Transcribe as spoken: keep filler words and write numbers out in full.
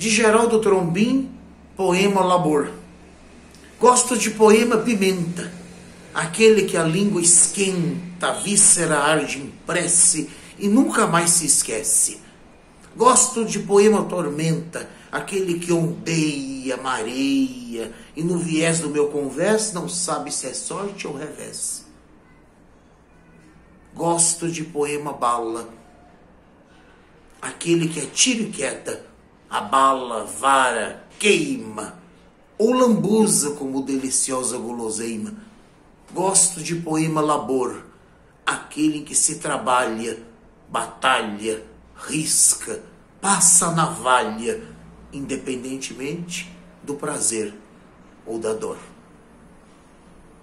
De Geraldo Trombin, Poema-labor. Gosto de poema pimenta, aquele que a língua esquenta, a víscera arde em prece e nunca mais se esquece. Gosto de poema tormenta, aquele que ondeia, mareia e no viés do meu convés não sabe se é sorte ou revés. Gosto de poema bala, aquele que é tiro e queda, abala, vara, queima, ou lambuza como deliciosa guloseima. Gosto de poema-labor, aquele que se trabalha, batalha, risca, passa a navalha, independentemente do prazer ou da dor.